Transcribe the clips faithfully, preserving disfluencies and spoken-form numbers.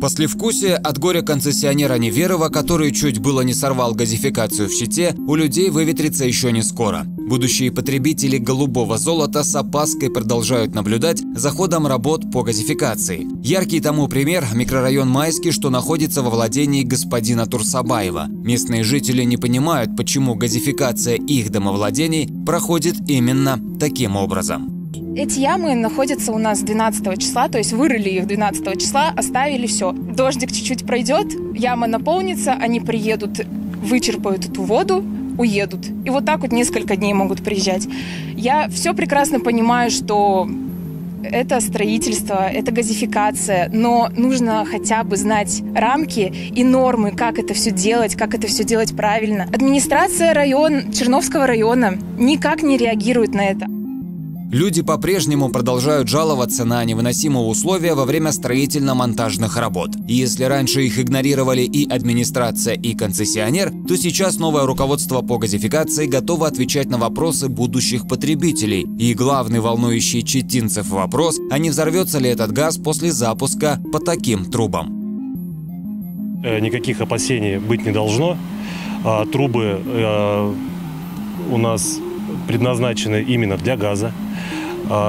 Послевкусие от горя концессионера Неверова, который чуть было не сорвал газификацию в Чите, у людей выветрится еще не скоро. Будущие потребители голубого золота с опаской продолжают наблюдать за ходом работ по газификации. Яркий тому пример – микрорайон Майский, что находится во владении господина Турсабаева. Местные жители не понимают, почему газификация их домовладений проходит именно таким образом. Эти ямы находятся у нас двенадцатого числа, то есть вырыли их двенадцатого числа, оставили все. Дождик чуть-чуть пройдет, яма наполнится, они приедут, вычерпают эту воду, уедут. И вот так вот несколько дней могут приезжать. Я все прекрасно понимаю, что это строительство, это газификация, но нужно хотя бы знать рамки и нормы, как это все делать, как это все делать правильно. Администрация район, Черновского района никак не реагирует на это. Люди по-прежнему продолжают жаловаться на невыносимые условия во время строительно-монтажных работ. И если раньше их игнорировали и администрация, и концессионер, то сейчас новое руководство по газификации готово отвечать на вопросы будущих потребителей. И главный волнующий читинцев вопрос – а не взорвется ли этот газ после запуска по таким трубам? Никаких опасений быть не должно. Трубы э, у нас предназначены именно для газа.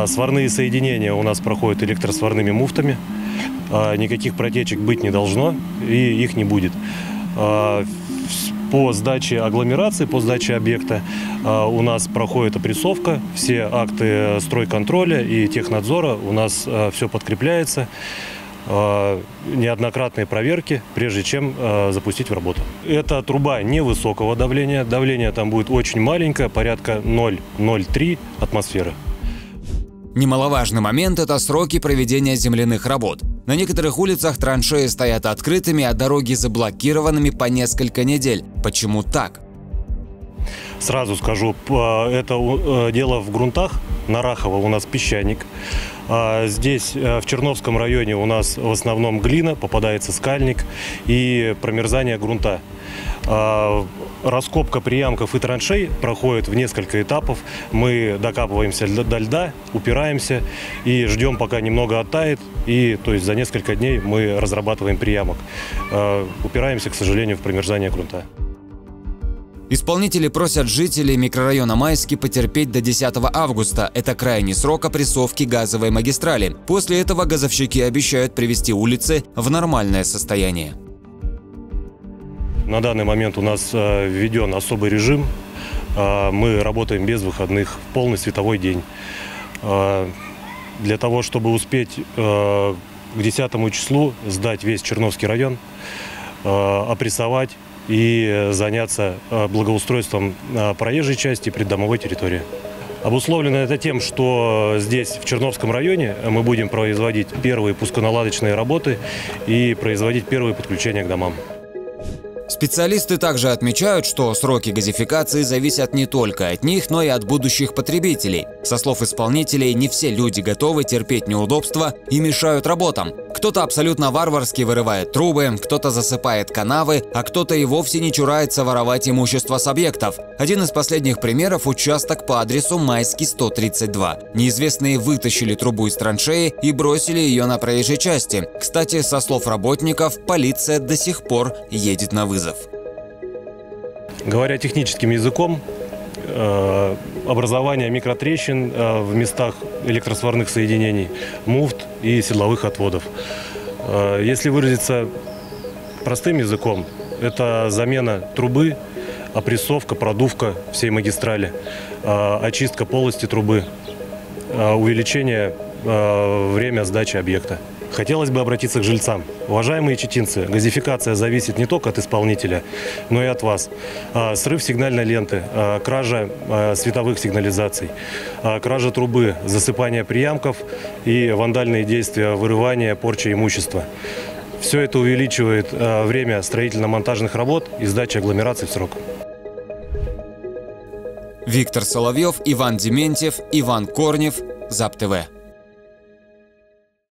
Сварные соединения у нас проходят электросварными муфтами. Никаких протечек быть не должно, и их не будет. По сдаче агломерации, по сдаче объекта у нас проходит опрессовка. Все акты стройконтроля и технадзора у нас все подкрепляется. Неоднократные проверки, прежде чем э, запустить в работу. Эта труба невысокого давления. Давление там будет очень маленькое, порядка ноль ноль три атмосферы. Немаловажный момент – это сроки проведения земляных работ. На некоторых улицах траншеи стоят открытыми, а дороги заблокированными по несколько недель. Почему так? Сразу скажу, это дело в грунтах. На Рахово у нас песчаник. Здесь, в Черновском районе, у нас в основном глина, попадается скальник и промерзание грунта. Раскопка приямков и траншей проходит в несколько этапов. Мы докапываемся до льда, упираемся и ждем, пока немного оттает. И, то есть, за несколько дней мы разрабатываем приямок. Упираемся, к сожалению, в промерзание грунта. Исполнители просят жителей микрорайона Майский потерпеть до десятого августа. Это крайний срок опрессовки газовой магистрали. После этого газовщики обещают привести улицы в нормальное состояние. На данный момент у нас введен особый режим. Мы работаем без выходных, в полный световой день. Для того, чтобы успеть к десятому числу сдать весь Черновский район, опрессовать и заняться благоустройством проезжей части и придомовой территории. Обусловлено это тем, что здесь, в Черновском районе, мы будем производить первые пусконаладочные работы и производить первые подключения к домам. Специалисты также отмечают, что сроки газификации зависят не только от них, но и от будущих потребителей. Со слов исполнителей, не все люди готовы терпеть неудобства и мешают работам. Кто-то абсолютно варварски вырывает трубы, кто-то засыпает канавы, а кто-то и вовсе не чурается воровать имущество с объектов. Один из последних примеров – участок по адресу Майский сто тридцать два. Неизвестные вытащили трубу из траншеи и бросили ее на проезжей части. Кстати, со слов работников, полиция до сих пор едет на вызов. Говоря техническим языком, образование микротрещин в местах электросварных соединений, муфт и седловых отводов. Если выразиться простым языком, это замена трубы, опрессовка, продувка всей магистрали, очистка полости трубы, увеличение времени сдачи объекта. Хотелось бы обратиться к жильцам. Уважаемые читинцы, газификация зависит не только от исполнителя, но и от вас. Срыв сигнальной ленты, кража световых сигнализаций, кража трубы, засыпание приямков и вандальные действия, вырывание, порча имущества. Все это увеличивает время строительно-монтажных работ и сдачи агломераций в срок. Виктор Соловьев, Иван Дементьев, Иван Корнев, зэт а бэ точка ти ви.